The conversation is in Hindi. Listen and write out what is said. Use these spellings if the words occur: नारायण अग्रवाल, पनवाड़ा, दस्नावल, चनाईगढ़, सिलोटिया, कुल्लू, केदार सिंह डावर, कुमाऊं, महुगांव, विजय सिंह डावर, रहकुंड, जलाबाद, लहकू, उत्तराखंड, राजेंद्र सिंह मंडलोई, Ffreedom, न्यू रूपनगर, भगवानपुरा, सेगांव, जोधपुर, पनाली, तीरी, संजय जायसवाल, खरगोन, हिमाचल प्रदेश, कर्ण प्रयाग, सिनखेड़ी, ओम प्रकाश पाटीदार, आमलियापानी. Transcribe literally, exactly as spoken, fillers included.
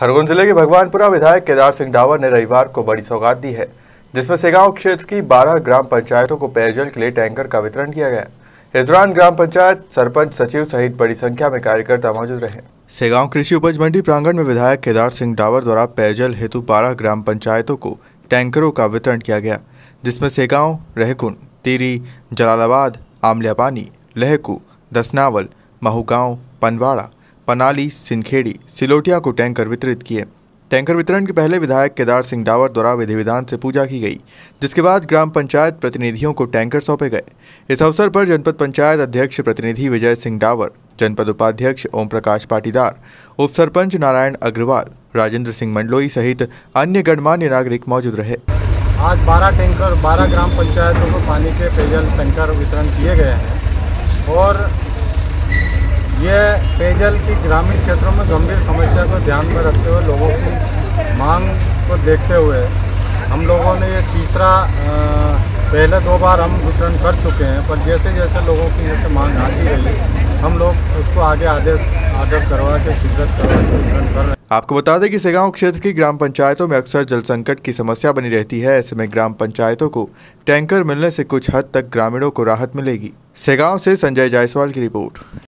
खरगोन जिले के भगवानपुरा विधायक केदार सिंह डावर ने रविवार को बड़ी सौगात दी है, जिसमें सेगांव क्षेत्र की बारह ग्राम पंचायतों को पेयजल के लिए टैंकर का वितरण किया गया। इस दौरान ग्राम पंचायत सरपंच सचिव सहित बड़ी संख्या में कार्यकर्ता मौजूद रहे। सेगांव कृषि उपज मंडी प्रांगण में विधायक केदार सिंह डावर द्वारा पेयजल हेतु बारह ग्राम पंचायतों को टैंकरों का वितरण किया गया, जिसमें सेगांव, रहकुंड, तीरी, जलाबाद, आमलियापानी, लहकू, दस्नावल, महुगांव, पनवाड़ा, पनाली, सिनखेड़ी, सिलोटिया को टैंकर वितरित किए। टैंकर वितरण के पहले विधायक केदार सिंह डावर द्वारा विधि विधान से पूजा की गई, जिसके बाद ग्राम पंचायत प्रतिनिधियों को टैंकर सौंपे गए। इस अवसर पर जनपद पंचायत अध्यक्ष प्रतिनिधि विजय सिंह डावर, जनपद उपाध्यक्ष ओम प्रकाश पाटीदार, उप सरपंच नारायण अग्रवाल, राजेंद्र सिंह मंडलोई सहित अन्य गणमान्य नागरिक मौजूद रहे। आज बारह टैंकर बारह ग्राम पंचायतों को पानी के पेयजल टैंकर वितरण किए गए हैं और ये पेयजल की ग्रामीण क्षेत्रों में गंभीर समस्या को ध्यान में रखते हुए लोगों की मांग को देखते हुए हम लोगों ने ये तीसरा आ, पहले दो बार हम वितरण कर चुके हैं, पर जैसे जैसे लोगों की जैसे मांग आती रही हम लोग उसको आगे आदेश आदेश करवा के स्वीकृत करवा के वितरण कर रहे हैं। आपको बता दें कि सेगांव क्षेत्र की ग्राम पंचायतों में अक्सर जल संकट की समस्या बनी रहती है। ऐसे में ग्राम पंचायतों को टैंकर मिलने से कुछ हद तक ग्रामीणों को राहत मिलेगी। सेगांव से संजय जायसवाल की रिपोर्ट।